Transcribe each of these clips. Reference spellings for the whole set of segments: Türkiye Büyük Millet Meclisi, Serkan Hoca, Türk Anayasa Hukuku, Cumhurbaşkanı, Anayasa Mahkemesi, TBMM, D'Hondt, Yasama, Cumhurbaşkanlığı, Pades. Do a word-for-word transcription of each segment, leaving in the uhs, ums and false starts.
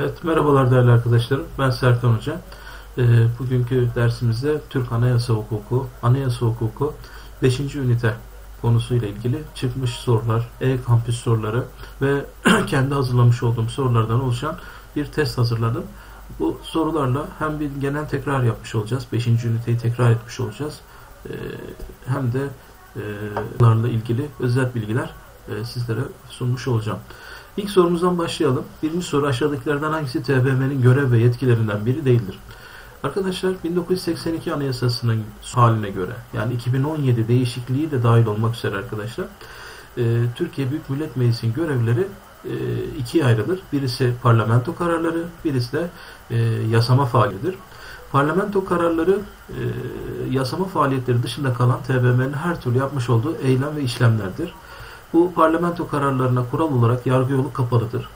Evet, merhabalar değerli arkadaşlarım. Ben Serkan Hoca. E, bugünkü dersimizde Türk Anayasa Hukuku, Anayasa Hukuku beşinci ünite konusuyla ilgili çıkmış sorular, e-kampüs soruları ve kendi hazırlamış olduğum sorulardan oluşan bir test hazırladım. Bu sorularla hem bir genel tekrar yapmış olacağız, beşinci üniteyi tekrar etmiş olacağız, e, hem de sorularla e, ilgili özet bilgiler e, sizlere sunmuş olacağım. İlk sorumuzdan başlayalım. Birinci soru, aşağıdakilerden hangisi T B M'nin görev ve yetkilerinden biri değildir? Arkadaşlar, bin dokuz yüz seksen iki Anayasası'nın haline göre, yani iki bin on yedi değişikliği de dahil olmak üzere arkadaşlar, e, Türkiye Büyük Millet Meclisi'nin görevleri e, ikiye ayrılır. Birisi parlamento kararları, birisi de e, yasama faalidir. Parlamento kararları, e, yasama faaliyetleri dışında kalan T B M'nin her türlü yapmış olduğu eylem ve işlemlerdir. Bu parlamento kararlarına kural olarak yargı yolu kapalıdır.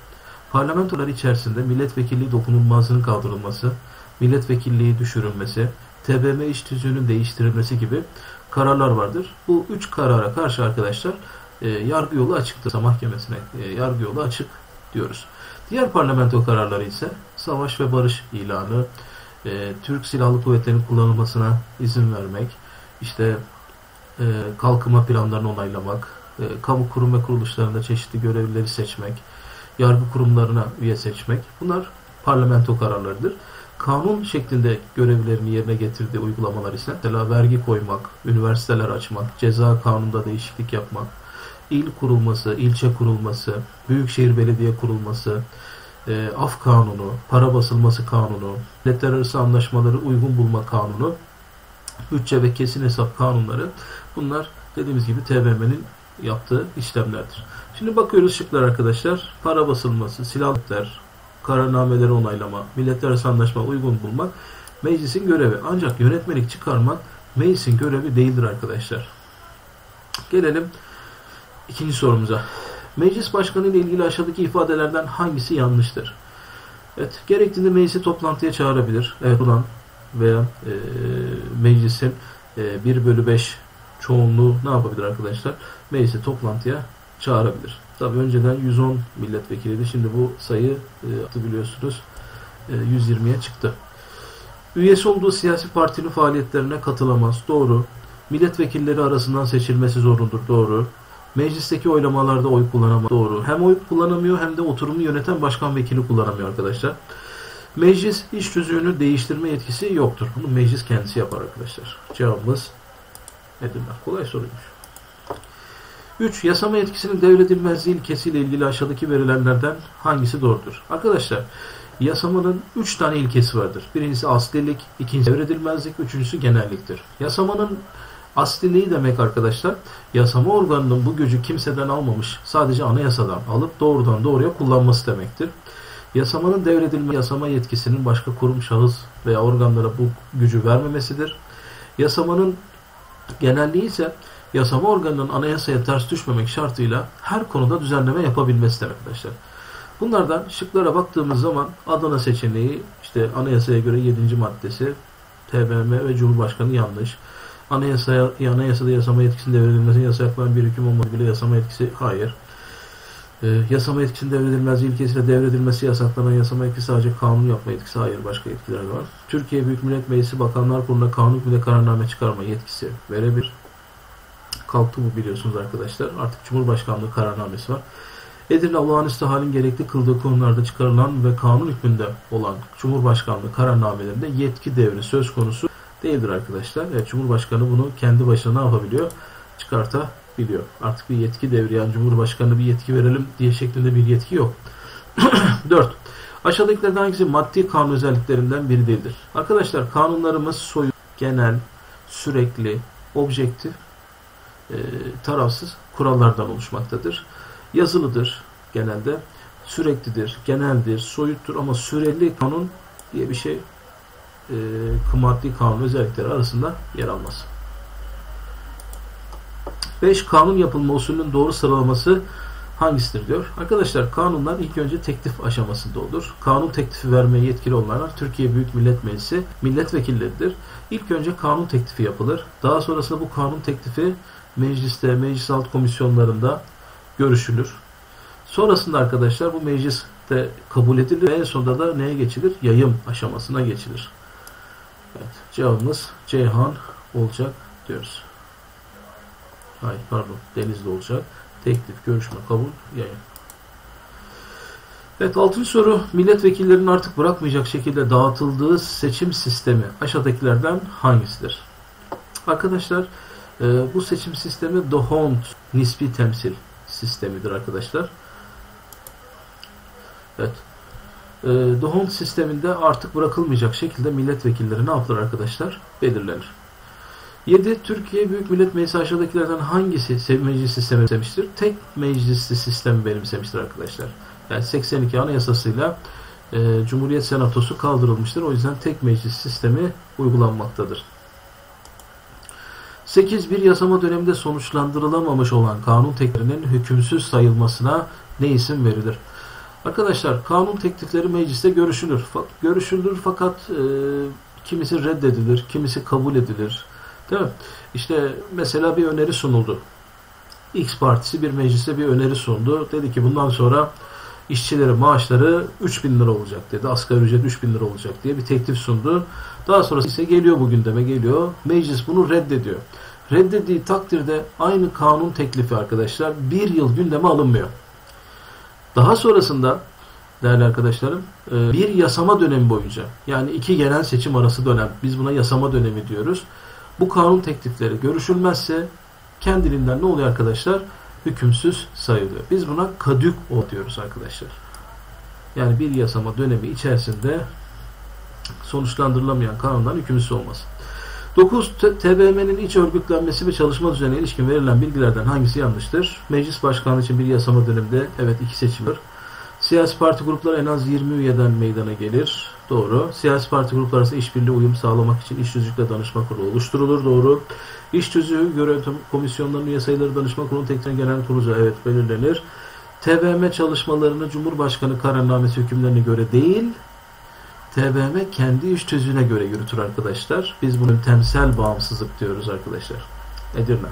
Parlamentolar içerisinde milletvekilliği dokunulmazlığının kaldırılması, milletvekilliği düşürülmesi, T B M iş tüzüğünün değiştirilmesi gibi kararlar vardır. Bu üç karara karşı arkadaşlar e, yargı yolu açıktır. Anayasa Mahkemesi'ne e, yargı yolu açık diyoruz. Diğer parlamento kararları ise savaş ve barış ilanı, e, Türk Silahlı Kuvvetleri'nin kullanılmasına izin vermek, işte e, kalkınma planlarını onaylamak, kamu kurum ve kuruluşlarında çeşitli görevlileri seçmek, yargı kurumlarına üye seçmek, bunlar parlamento kararlarıdır. Kanun şeklinde görevlerini yerine getirdiği uygulamalar ise mesela vergi koymak, üniversiteler açmak, ceza kanununda değişiklik yapmak, il kurulması, ilçe kurulması, büyükşehir belediye kurulması, e, af kanunu, para basılması kanunu, milletler arası anlaşmaları uygun bulma kanunu, bütçe ve kesin hesap kanunları, bunlar dediğimiz gibi T B M'nin yaptığı işlemlerdir. Şimdi bakıyoruz şıklar arkadaşlar. Para basılması, silahlar, kararnameleri onaylama, milletler arası anlaşma uygun bulmak meclisin görevi. Ancak yönetmelik çıkarmak meclisin görevi değildir arkadaşlar. Gelelim ikinci sorumuza. Meclis başkanı ile ilgili aşağıdaki ifadelerden hangisi yanlıştır? Evet, gerektiğinde meclisi toplantıya çağırabilir. Evet, olan veya e, meclisin e, bir bölü beş çoğunluğu ne yapabilir arkadaşlar? Meclisi toplantıya çağırabilir. Tabii önceden yüz on milletvekiliydi. Şimdi bu sayı e, biliyorsunuz e, yüz yirmiye çıktı. Üyesi olduğu siyasi partinin faaliyetlerine katılamaz. Doğru. Milletvekilleri arasından seçilmesi zorundur. Doğru. Meclisteki oylamalarda oy kullanamaz. Doğru. Hem oy kullanamıyor hem de oturumu yöneten başkan vekili kullanamıyor arkadaşlar. Meclis iş tüzüğünü değiştirme yetkisi yoktur. Bunu meclis kendisi yapar arkadaşlar. Cevabımız Edirler. Kolay soruymuş. üç. Yasama yetkisinin devredilmezliği ilkesiyle ilgili aşağıdaki verilenlerden hangisi doğrudur? Arkadaşlar, yasamanın üç tane ilkesi vardır. Birincisi aslilik, ikincisi devredilmezlik, üçüncüsü genelliktir. Yasamanın asliliği demek arkadaşlar, yasama organının bu gücü kimseden almamış, sadece anayasadan alıp doğrudan doğruya kullanması demektir. Yasamanın devredilme, yasama yetkisinin başka kurum, şahıs veya organlara bu gücü vermemesidir. Yasamanın genelliği ise yasama organının anayasaya ters düşmemek şartıyla her konuda düzenleme yapabilmesidir arkadaşlar. Bunlardan şıklara baktığımız zaman Adana seçeneği, işte anayasaya göre yedinci maddesi T B M ve Cumhurbaşkanı yanlış. Anayasaya, anayasada yasama yetkisinin devredilmesi yasaklanan bir hüküm olmadığı bile yasama yetkisi hayır. Ee, yasama yetkisinin devredilmezliği ilkesiyle devredilmesi yasaklanan yasama yetkisi sadece kanun yapma yetkisi hayır, başka yetkiler var. Türkiye Büyük Millet Meclisi Bakanlar Kurulu'na kanun hükmünde kararname çıkarma yetkisi verebilir. Kalktı bu, biliyorsunuz arkadaşlar. Artık Cumhurbaşkanlığı kararnamesi var. Edirne olağanüstü halin gerekli kıldığı konularda çıkarılan ve kanun hükmünde olan Cumhurbaşkanlığı kararnamelerinde yetki devri söz konusu değildir arkadaşlar. Evet, Cumhurbaşkanı bunu kendi başına ne yapabiliyor? Çıkartabiliyor. Artık bir yetki devri, yani Cumhurbaşkanı bir yetki verelim diye şeklinde bir yetki yok. dört. Aşağıdakilerden hangisi maddi kanun özelliklerinden biri değildir? Arkadaşlar, kanunlarımız soyut, genel, sürekli, objektif, E, tarafsız kurallardan oluşmaktadır. Yazılıdır genelde, süreklidir, geneldir, soyuttur ama süreli kanun diye bir şey e, maddi kanun özellikleri arasında yer almaz. beş. Kanun yapılma usulünün doğru sıralaması hangisidir diyor. Arkadaşlar, kanunlar ilk önce teklif aşamasında olur. Kanun teklifi vermeye yetkili olanlar Türkiye Büyük Millet Meclisi milletvekilleridir. İlk önce kanun teklifi yapılır. Daha sonrasında bu kanun teklifi mecliste, meclis alt komisyonlarında görüşülür. Sonrasında arkadaşlar bu mecliste kabul edilir ve en sonunda da neye geçilir? Yayım aşamasına geçilir. Evet, cevabımız Ceyhan olacak diyoruz. Hayır, pardon, Denizli olacak. Teklif, görüşme, kabul, yayın. Evet, altıncı soru. Milletvekillerinin artık bırakmayacak şekilde dağıtıldığı seçim sistemi aşağıdakilerden hangisidir? Arkadaşlar, bu seçim sistemi D'Hondt nispi temsil sistemidir arkadaşlar. Evet. D'Hondt sisteminde artık bırakılmayacak şekilde milletvekilleri ne yapılır arkadaşlar? Belirlenir. yedi. Türkiye Büyük Millet Meclisi aşağıdakilerden hangisi meclis sistemi benimsemiştir? Tek meclisli sistemi benimsemiştir arkadaşlar. Yani seksen iki Anayasasıyla e, Cumhuriyet Senatosu kaldırılmıştır. O yüzden tek meclis sistemi uygulanmaktadır. sekiz. Bir yasama döneminde sonuçlandırılamamış olan kanun tekliflerinin hükümsüz sayılmasına ne isim verilir? Arkadaşlar, kanun teklifleri mecliste görüşülür. Görüşülür fakat e, kimisi reddedilir, kimisi kabul edilir. Değil mi? İşte mesela bir öneri sunuldu. X partisi bir meclise bir öneri sundu. Dedi ki bundan sonra işçilerin maaşları üç bin lira olacak dedi. Asgari ücret üç bin lira olacak diye bir teklif sundu. Daha sonrası ise geliyor bu gündeme geliyor. Meclis bunu reddediyor. Reddettiği takdirde aynı kanun teklifi arkadaşlar bir yıl gündeme alınmıyor. Daha sonrasında değerli arkadaşlarım bir yasama dönemi boyunca, yani iki genel seçim arası dönem, biz buna yasama dönemi diyoruz. Bu kanun teklifleri görüşülmezse kendiliğinden ne oluyor arkadaşlar? Hükümsüz sayılıyor. Biz buna kadük o diyoruz arkadaşlar. Yani bir yasama dönemi içerisinde sonuçlandırılamayan kanunların hükümsüz olması. dokuz. T B M'nin iç örgütlenmesi ve çalışma düzenine ilişkin verilen bilgilerden hangisi yanlıştır? Meclis başkanı için bir yasama döneminde evet iki seçim var. Siyasi parti grupları en az yirmi üyeden meydana gelir. Doğru. Siyasi parti grupları arasında işbirliği uyum sağlamak için iş tüzükle danışma kurulu oluşturulur. Doğru. İş tüzüğü, görev komisyonlarının üye sayıları danışma kurulu tekrar genel kurulu evet belirlenir. T B M çalışmalarını Cumhurbaşkanı kararnamesi hükümlerine göre değil, T B M kendi iş tüzüğüne göre yürütür arkadaşlar. Biz bunu temsel bağımsızlık diyoruz arkadaşlar. Edirne.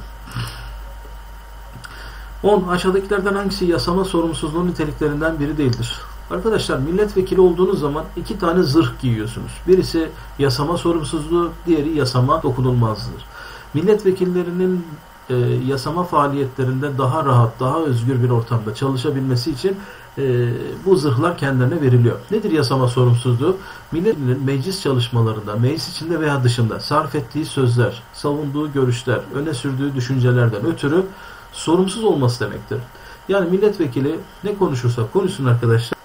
on. Aşağıdakilerden hangisi yasama sorumsuzluğu niteliklerinden biri değildir? Arkadaşlar, milletvekili olduğunuz zaman iki tane zırh giyiyorsunuz. Birisi yasama sorumsuzluğu, diğeri yasama dokunulmazdır. Milletvekillerinin e, yasama faaliyetlerinde daha rahat, daha özgür bir ortamda çalışabilmesi için e, bu zırhlar kendilerine veriliyor. Nedir yasama sorumsuzluğu? Milletvekilinin meclis çalışmalarında, meclis içinde veya dışında sarf ettiği sözler, savunduğu görüşler, öne sürdüğü düşüncelerden ötürü sorumsuz olması demektir. Yani milletvekili ne konuşursa konuşsun arkadaşlar,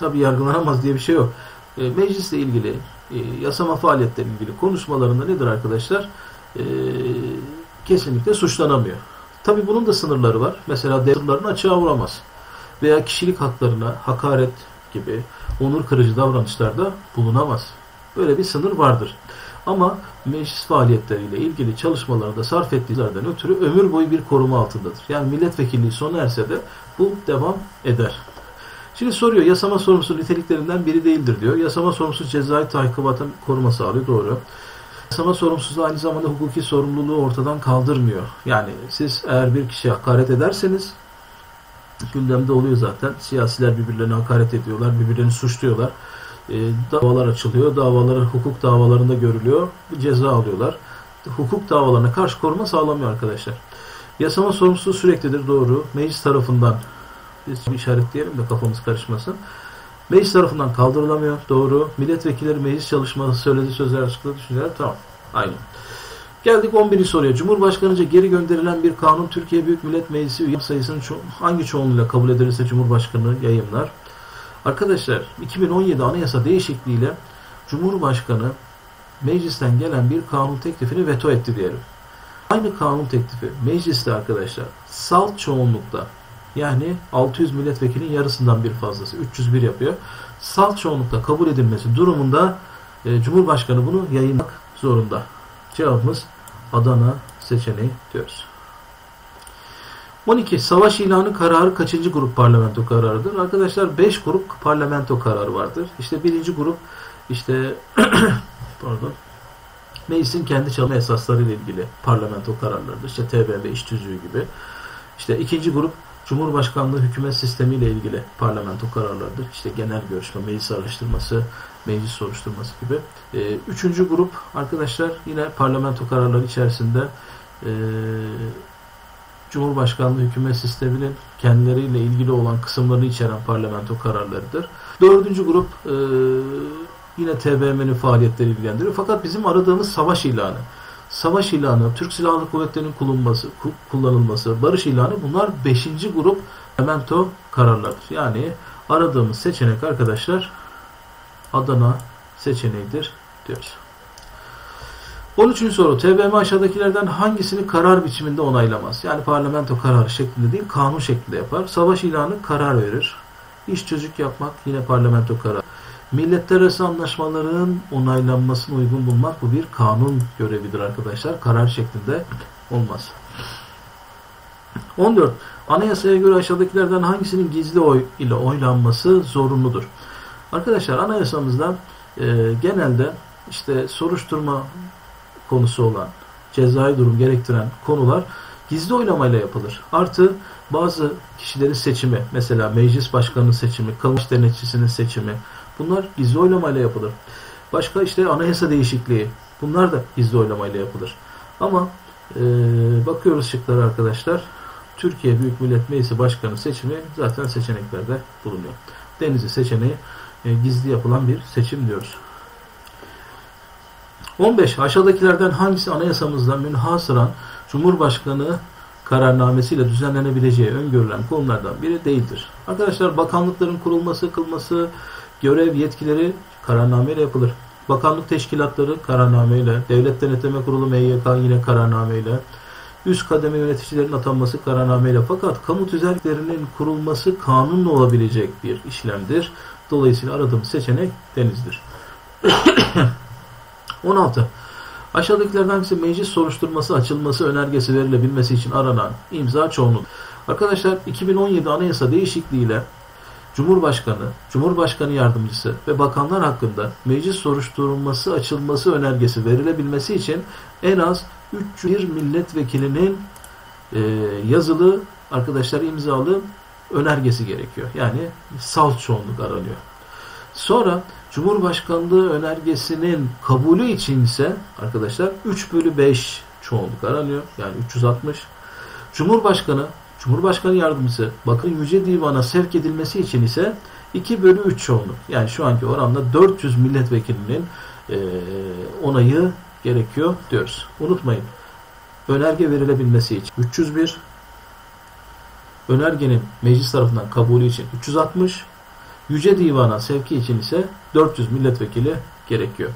tabi yargılanamaz diye bir şey yok. E, meclisle ilgili, e, yasama faaliyetle ilgili konuşmalarında nedir arkadaşlar? E, kesinlikle suçlanamıyor. Tabi bunun da sınırları var. Mesela sınırlarını açığa vuramaz. Veya kişilik haklarına hakaret gibi onur kırıcı davranışlarda bulunamaz. Böyle bir sınır vardır. Ama meclis faaliyetleriyle ilgili çalışmalarda sarf ettiğilerden ötürü ömür boyu bir koruma altındadır. Yani milletvekilliği sona erse de bu devam eder. Şimdi soruyor, yasama sorumsuz niteliklerinden biri değildir diyor. Yasama sorumsuz cezai tahkimatın koruma sağlıyor, doğru. Yasama sorumsuzluğu aynı zamanda hukuki sorumluluğu ortadan kaldırmıyor. Yani siz eğer bir kişiye hakaret ederseniz, gündemde oluyor zaten, siyasiler birbirlerine hakaret ediyorlar, birbirlerini suçluyorlar. E, davalar açılıyor, davaları hukuk davalarında görülüyor, ceza alıyorlar. Hukuk davalarına karşı koruma sağlamıyor arkadaşlar. Yasama sorumsuzluğu süreklidir, doğru. Meclis tarafından, biz işaretleyelim de kafamız karışmasın. Meclis tarafından kaldırılamıyor, doğru. Milletvekilleri meclis çalışması söylediği sözler, açıkladığı düşünceler, tamam, aynı. Geldik on birinci soruya. Cumhurbaşkanıca geri gönderilen bir kanun Türkiye Büyük Millet Meclisi üye sayısının ço hangi çoğunluğuyla kabul edilirse Cumhurbaşkanı yayımlar? Arkadaşlar, iki bin on yedi anayasa değişikliğiyle Cumhurbaşkanı meclisten gelen bir kanun teklifini veto etti diyelim. Aynı kanun teklifi mecliste arkadaşlar salt çoğunlukta, yani altı yüz milletvekilinin yarısından bir fazlası, üç yüz bir yapıyor, salt çoğunlukla kabul edilmesi durumunda e, Cumhurbaşkanı bunu yayınlamak zorunda. Cevabımız Adana seçeneği diyoruz. on iki. Savaş ilanı kararı kaçıncı grup parlamento kararıdır? Arkadaşlar beş grup parlamento kararı vardır. İşte birinci grup işte pardon, meclisin kendi çalışma esasları ile ilgili parlamento kararlarıdır. İşte T B M, iş tüzüğü gibi. İşte ikinci grup Cumhurbaşkanlığı hükümet sistemiyle ilgili parlamento kararlarıdır. İşte genel görüşme, meclis araştırması, meclis soruşturması gibi. E, üçüncü grup arkadaşlar yine parlamento kararları içerisinde e, Cumhurbaşkanlığı hükümet sisteminin kendileriyle ilgili olan kısımlarını içeren parlamento kararlarıdır. Dördüncü grup e, yine T B M'nin faaliyetleri ilgilendiriyor. Fakat bizim aradığımız savaş ilanı. Savaş ilanı, Türk Silahlı Kuvvetleri'nin kullanılması, barış ilanı bunlar beşinci grup parlamento kararlarıdır. Yani aradığımız seçenek arkadaşlar Adana seçeneğidir diyoruz. on üçüncü soru. T B M aşağıdakilerden hangisini karar biçiminde onaylamaz? Yani parlamento kararı şeklinde değil, kanun şeklinde yapar. Savaş ilanı karar verir. İş çocuk yapmak yine parlamento kararı. Milletlerarası anlaşmaların onaylanmasına uygun bulmak bu bir kanun görevidir arkadaşlar. Karar şeklinde olmaz. on dört. Anayasaya göre aşağıdakilerden hangisinin gizli oy ile oylanması zorunludur? Arkadaşlar anayasamızda e, genelde işte soruşturma konusu olan, cezai durum gerektiren konular gizli oylamayla yapılır. Artı bazı kişilerin seçimi, mesela meclis başkanının seçimi, kamuoyu denetçisinin seçimi, bunlar gizli oylamayla yapılır. Başka işte anayasa değişikliği, bunlar da gizli oylamayla yapılır. Ama e, bakıyoruz şıklara arkadaşlar. Türkiye Büyük Millet Meclisi Başkanı seçimi zaten seçeneklerde bulunuyor. Denizli seçeneği e, gizli yapılan bir seçim diyoruz. on beş. Aşağıdakilerden hangisi anayasamızda münhasıran Cumhurbaşkanı kararnamesiyle düzenlenebileceği öngörülen konulardan biri değildir? Arkadaşlar bakanlıkların kurulması, kılması, görev yetkileri kararnameyle yapılır. Bakanlık teşkilatları kararnameyle, Devlet Denetleme Kurulu M Y K yine kararnameyle, üst kademe yöneticilerin atanması kararnameyle, fakat kamu tüzelliklerinin kurulması kanunla olabilecek bir işlemdir. Dolayısıyla aradığımız seçenek denizdir. on altı. Aşağıdakilerden hangisi meclis soruşturması açılması önergesi verilebilmesi için aranan imza çoğunluğu? Arkadaşlar iki bin on yedi Anayasa değişikliğiyle Cumhurbaşkanı, Cumhurbaşkanı yardımcısı ve bakanlar hakkında meclis soruşturması açılması önergesi verilebilmesi için en az üç yüz bir milletvekilinin e, yazılı, arkadaşlar imzalı önergesi gerekiyor. Yani salt çoğunluk aranıyor. Sonra Cumhurbaşkanlığı önergesinin kabulü için ise arkadaşlar üç bölü beş çoğunluk aranıyor. Yani üç yüz altmış. Cumhurbaşkanı, Cumhurbaşkanı yardımcısı, bakın Yüce Divan'a sevk edilmesi için ise iki bölü üç çoğunluk. Yani şu anki oranla dört yüz milletvekilinin e, onayı gerekiyor diyoruz. Unutmayın, önerge verilebilmesi için üç yüz bir, önergenin meclis tarafından kabulü için üç yüz altmış, Yüce Divan'a sevki için ise dört yüz milletvekili gerekiyor.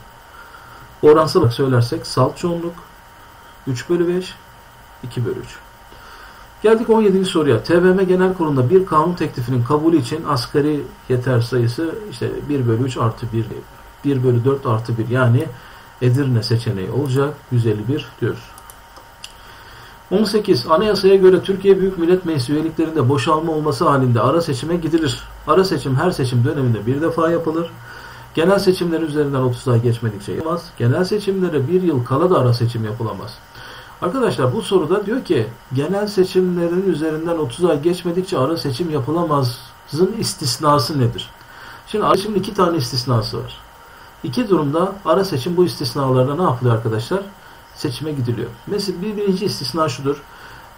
Oransal olarak söylersek salt çoğunluk üç bölü beş, iki bölü üç. Geldik on yedinci soruya. T B M Genel Kurulu'nda bir kanun teklifinin kabulü için asgari yeter sayısı işte bir bölü üç artı bir, bir bölü dört artı bir, yani Edirne seçeneği olacak, yüz elli bir diyoruz. on sekiz. Anayasaya göre Türkiye Büyük Millet Meclisi üyeliklerinde boşalma olması halinde ara seçime gidilir. Ara seçim her seçim döneminde bir defa yapılır. Genel seçimler üzerinden otuz ay geçmedikçe yapılmaz. Genel seçimlere bir yıl kala da ara seçim yapılamaz. Arkadaşlar bu soruda diyor ki genel seçimlerin üzerinden otuz ay geçmedikçe ara seçim yapılamazın istisnası nedir? Şimdi ara seçimin iki tane istisnası var. İki durumda ara seçim bu istisnalarda ne yapılıyor arkadaşlar? Seçime gidiliyor. Mesela bir birinci istisna şudur.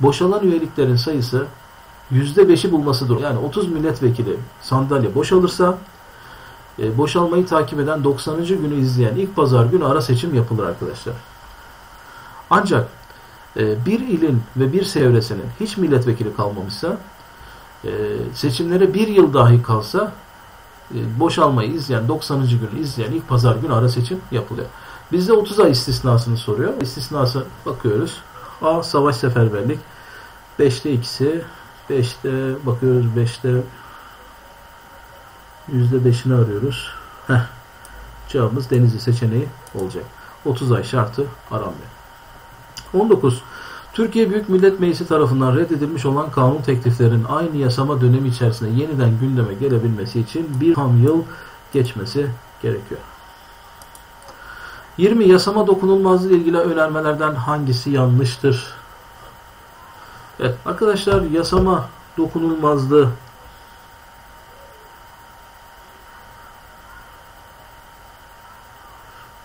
Boşalan üyeliklerin sayısı yüzde beşi bulmasıdır. Yani otuz milletvekili sandalye boşalırsa boşalmayı takip eden doksanıncı günü izleyen ilk pazar günü ara seçim yapılır arkadaşlar. Ancak bir ilin ve bir çevresinin hiç milletvekili kalmamışsa, seçimlere bir yıl dahi kalsa boşalmayı izleyen doksanıncı günü izleyen ilk pazar günü ara seçim yapılıyor. Bizde otuz ay istisnasını soruyor. İstisnası bakıyoruz. A. Savaş seferberlik. beşte ikisi. beşte bakıyoruz. beşte yüzde beşini arıyoruz. Heh. Cevabımız Denizli seçeneği olacak. otuz ay şartı aranmıyor. on dokuz. Türkiye Büyük Millet Meclisi tarafından reddedilmiş olan kanun tekliflerinin aynı yasama dönemi içerisinde yeniden gündeme gelebilmesi için bir tam yıl geçmesi gerekiyor. yirmi. Yasama dokunulmazlığı ile ilgili önermelerden hangisi yanlıştır? Evet, arkadaşlar yasama dokunulmazlığı.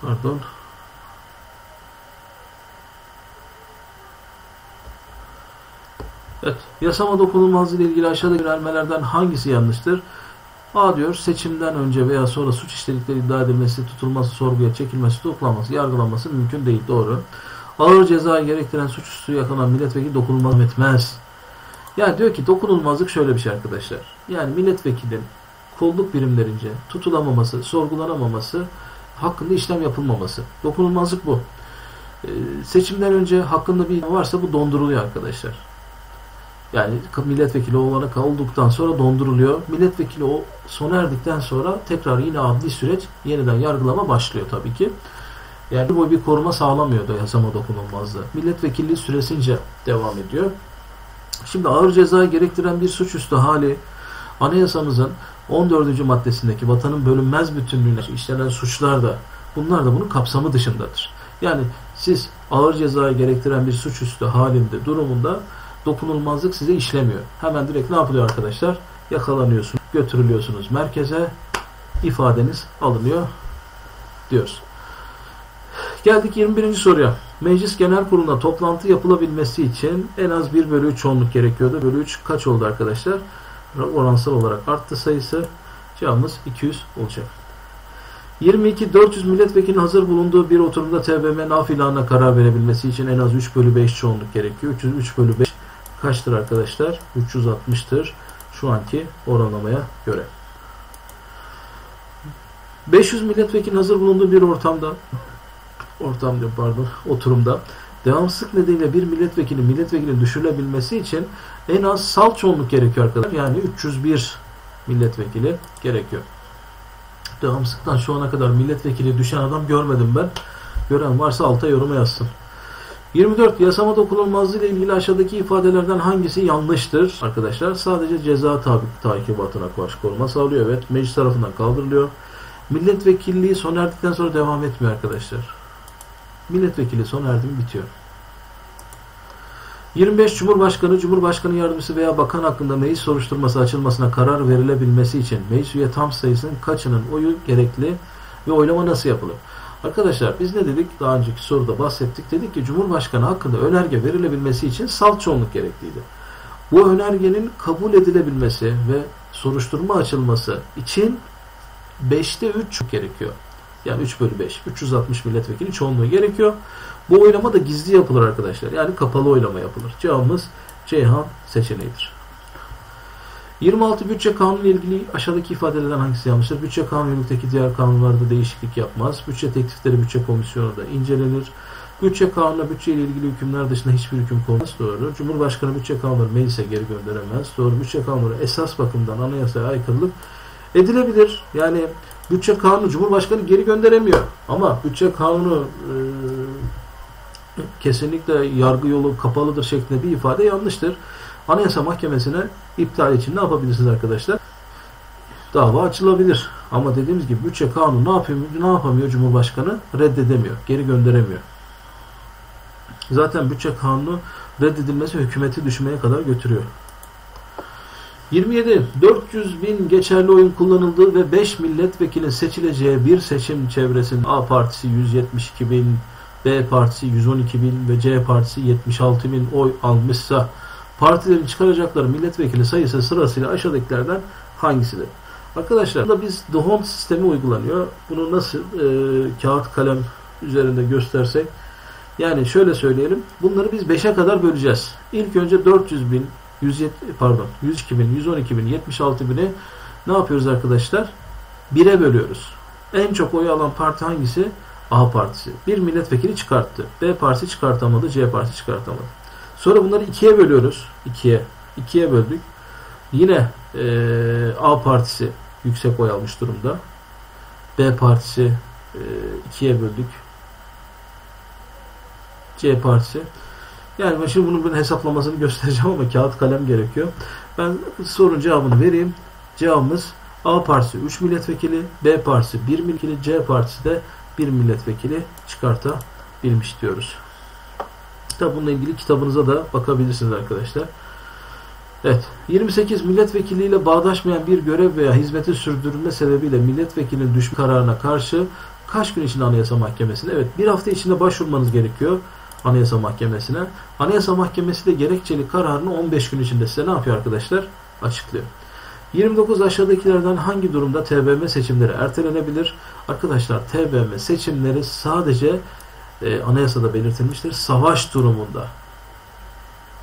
Pardon. Evet, yasama dokunulmazlığı ile ilgili aşağıdaki önermelerden hangisi yanlıştır? A diyor, seçimden önce veya sonra suç işledikleri iddia edilmesi, tutulması, sorguya çekilmesi, tutuklanması, yargılanması mümkün değil. Doğru. Ağır cezayı gerektiren suçüstü yakalanan milletvekili dokunulmazlık etmez. Yani diyor ki dokunulmazlık şöyle bir şey arkadaşlar. Yani milletvekilinin kolluk birimlerince tutulamaması, sorgulanamaması, hakkında işlem yapılmaması. Dokunulmazlık bu. Ee, seçimden önce hakkında bir varsa bu donduruluyor arkadaşlar. Yani milletvekili olarak olduktan sonra donduruluyor. Milletvekili o sona erdikten sonra tekrar yine adli süreç, yeniden yargılama başlıyor tabii ki. Yani bu bir koruma sağlamıyordu yasama dokunulmazlığı. Milletvekilliği süresince devam ediyor. Şimdi ağır ceza gerektiren bir suçüstü hali anayasamızın on dördüncü maddesindeki vatanın bölünmez bütünlüğüne işlenen suçlar da, bunlar da bunun kapsamı dışındadır. Yani siz ağır cezayı gerektiren bir suçüstü halinde, durumunda dokunulmazlık size işlemiyor. Hemen direkt ne yapılıyor arkadaşlar? Yakalanıyorsunuz, götürülüyorsunuz merkeze, ifadeniz alınıyor diyoruz. Geldik yirmi birinci soruya. Meclis Genel Kurulu'na toplantı yapılabilmesi için en az bir bölü üç çoğunluk gerekiyordu. bir bölü üç kaç oldu arkadaşlar? Oransal olarak arttı sayısı. Cevabımız iki yüz olacak. yirmi iki. dört yüz milletvekilinin hazır bulunduğu bir oturumda T B M'nin af ilanına karar verebilmesi için en az üç bölü beş çoğunluk gerekiyor. üç yüz üç bölü beş kaçtır arkadaşlar? üç yüz altmıştır şu anki oranlamaya göre. beş yüz milletvekilinin hazır bulunduğu bir ortamda ortam diyor, pardon, oturumda devamsızlık nedeniyle bir milletvekili milletvekilinin düşürülebilmesi için en az sal çoğunluk gerekiyor arkadaşlar. Yani üç yüz bir milletvekili gerekiyor. Devamsızlıktan şu ana kadar milletvekili düşen adam görmedim ben. Gören varsa alta yoruma yazsın. yirmi dört. Yasama dokunulmazlığı ile ilgili aşağıdaki ifadelerden hangisi yanlıştır? Arkadaşlar sadece ceza tabi takibatına karşı koruma sağlıyor. Evet, meclis tarafından kaldırılıyor. Milletvekilliği sona erdikten sonra devam etmiyor arkadaşlar. Milletvekili sona erdim bitiyor. yirmi beş. Cumhurbaşkanı, Cumhurbaşkanı yardımcısı veya bakan hakkında meclis soruşturması açılmasına karar verilebilmesi için meclis üye tam sayısının kaçının oyu gerekli ve oylama nasıl yapılır? Arkadaşlar biz ne dedik? Daha önceki soruda bahsettik. Dedik ki Cumhurbaşkanı hakkında önerge verilebilmesi için salt çoğunluk gerekliydi. Bu önergenin kabul edilebilmesi ve soruşturma açılması için beşte üç gerekiyor. Yani üç bölü beş. üç yüz altmış milletvekili çoğunluğu gerekiyor. Bu oylama da gizli yapılır arkadaşlar. Yani kapalı oylama yapılır. Cevabımız Ceyhan seçeneğidir. yirmi altı. Bütçe kanunu ile ilgili aşağıdaki ifadelerden hangisi yanlıştır? Bütçe kanunu yönündeki diğer kanunlarda değişiklik yapmaz. Bütçe teklifleri bütçe komisyonu da incelenir. Bütçe kanunu bütçe ile ilgili hükümler dışında hiçbir hüküm konmaz. Doğru. Cumhurbaşkanı bütçe kanunları meclise geri gönderemez. Doğru. Bütçe kanunları esas bakımdan anayasaya aykırılık edilebilir. Yani bütçe kanunu Cumhurbaşkanı geri gönderemiyor. Ama bütçe kanunu e, kesinlikle yargı yolu kapalıdır şeklinde bir ifade yanlıştır. Anayasa Mahkemesi'ne iptal için ne yapabilirsiniz arkadaşlar? Dava açılabilir. Ama dediğimiz gibi bütçe kanunu ne yapıyor, ne yapamıyor Cumhurbaşkanı? Reddedemiyor, geri gönderemiyor. Zaten bütçe kanunu reddedilmesi hükümeti düşmeye kadar götürüyor. yirmi yedi. dört yüz bin geçerli oyun kullanıldığı ve beş milletvekilinin seçileceği bir seçim çevresinde A partisi yüz yetmiş iki bin, B partisi yüz on iki bin ve C partisi yetmiş altı bin oy almışsa partilerin çıkaracakları milletvekili sayısı sırasıyla aşağıdakilerden hangisidir? Arkadaşlar burada biz D'Hondt sistemi uygulanıyor. Bunu nasıl e, kağıt kalem üzerinde göstersek, yani şöyle söyleyelim. Bunları biz beşe kadar böleceğiz. İlk önce dört yüz bin yüz yedi, pardon yüz iki bin, yüz on iki bin, yetmiş altı bini ne yapıyoruz arkadaşlar? bire bölüyoruz. En çok oyu alan parti hangisi? A partisi. Bir milletvekili çıkarttı. B partisi çıkartamadı. C partisi çıkartamadı. Sonra bunları ikiye bölüyoruz. ikiye. ikiye böldük. Yine e, A partisi yüksek oy almış durumda. B partisi e, ikiye böldük. C partisi. Yani ben şimdi bunun hesaplamasını göstereceğim ama kağıt kalem gerekiyor. Ben sorun cevabını vereyim. Cevabımız A partisi üç milletvekili, B partisi bir milletvekili, C partisi de bir milletvekili çıkartabilmiş diyoruz. Tabi bununla ilgili kitabınıza da bakabilirsiniz arkadaşlar. Evet, yirmi sekiz milletvekiliyle bağdaşmayan bir görev veya hizmeti sürdürülme sebebiyle milletvekilinin düşme kararına karşı kaç gün içinde Anayasa Mahkemesi'ne? Evet, bir hafta içinde başvurmanız gerekiyor Anayasa Mahkemesi'ne. Anayasa Mahkemesi de gerekçeli kararını on beş gün içinde size ne yapıyor arkadaşlar? Açıklıyor. yirmi dokuz aşağıdakilerden hangi durumda T B M M seçimleri ertelenebilir? Arkadaşlar T B M M seçimleri sadece e, anayasada belirtilmiştir. Savaş durumunda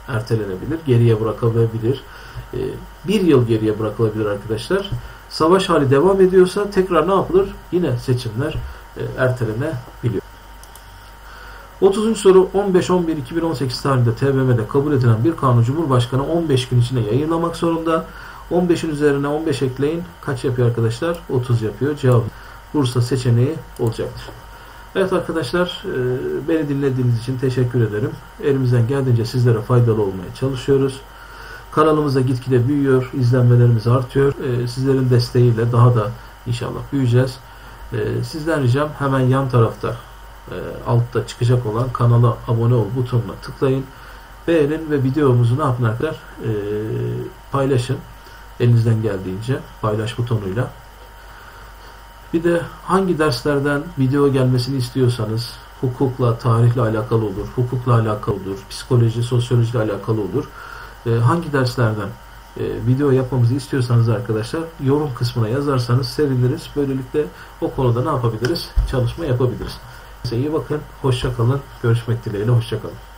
ertelenebilir, geriye bırakılabilir. E, bir yıl geriye bırakılabilir arkadaşlar. Savaş hali devam ediyorsa tekrar ne yapılır? Yine seçimler e, ertelenebiliyor. otuzuncu soru. on beş on bir iki bin on sekiz tarihinde T B M M'de kabul edilen bir kanun Cumhurbaşkanı on beş gün içinde yayınlamak zorunda. on beşin üzerine on beş ekleyin. Kaç yapıyor arkadaşlar? otuz yapıyor. Cevap Bursa seçeneği olacaktır. Evet arkadaşlar, beni dinlediğiniz için teşekkür ederim. Elimizden geldiğince sizlere faydalı olmaya çalışıyoruz. Kanalımız da gitgide büyüyor. İzlenmelerimiz artıyor. Sizlerin desteğiyle daha da inşallah büyüyeceğiz. Sizden ricam hemen yan tarafta altta çıkacak olan kanala abone ol butonuna tıklayın. Beğenin ve videomuzu ne yapın arkadaşlar? Paylaşın. Elinizden geldiğince paylaş butonuyla. Bir de hangi derslerden video gelmesini istiyorsanız, hukukla, tarihle alakalı olur, hukukla alakalı olur, psikoloji, sosyolojiyle alakalı olur. Ee, hangi derslerden e, video yapmamızı istiyorsanız arkadaşlar yorum kısmına yazarsanız seviniriz. Böylelikle o konuda ne yapabiliriz? Çalışma yapabiliriz. Size iyi bakın, hoşça kalın. Görüşmek dileğiyle, hoşça kalın.